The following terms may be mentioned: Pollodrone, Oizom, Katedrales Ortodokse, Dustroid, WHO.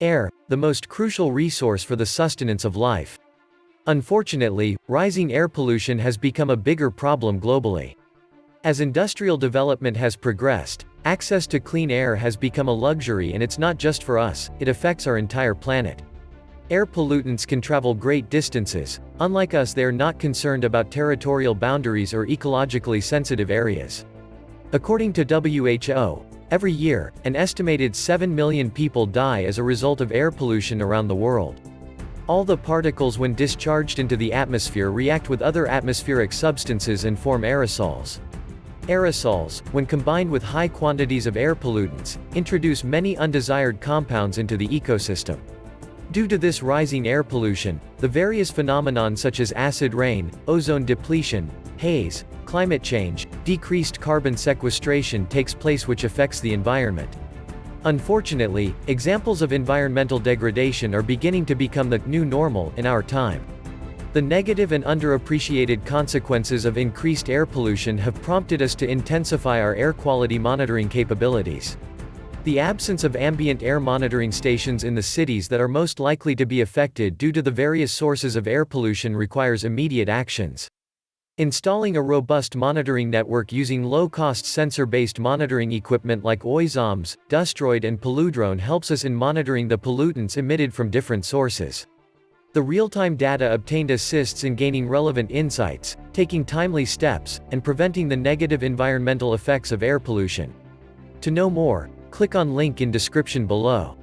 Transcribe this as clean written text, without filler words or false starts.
Air, the most crucial resource for the sustenance of life. Unfortunately, rising air pollution has become a bigger problem globally. As industrial development has progressed, access to clean air has become a luxury, and it's not just for us, it affects our entire planet. Air pollutants can travel great distances. Unlike us, they are not concerned about territorial boundaries or ecologically sensitive areas. According to WHO, every year, an estimated 7 million people die as a result of air pollution around the world. All the particles when discharged into the atmosphere react with other atmospheric substances and form aerosols. Aerosols, when combined with high quantities of air pollutants, introduce many undesired compounds into the ecosystem. Due to this rising air pollution, the various phenomena such as acid rain, ozone depletion, haze, climate change, decreased carbon sequestration takes place, which affects the environment. Unfortunately, examples of environmental degradation are beginning to become the new normal in our time. The negative and underappreciated consequences of increased air pollution have prompted us to intensify our air quality monitoring capabilities. The absence of ambient air monitoring stations in the cities that are most likely to be affected due to the various sources of air pollution requires immediate actions. Installing a robust monitoring network using low-cost sensor-based monitoring equipment like Oizom, Dustroid and Pollodrone helps us in monitoring the pollutants emitted from different sources. The real-time data obtained assists in gaining relevant insights, taking timely steps, and preventing the negative environmental effects of air pollution. To know more, click on link in description below.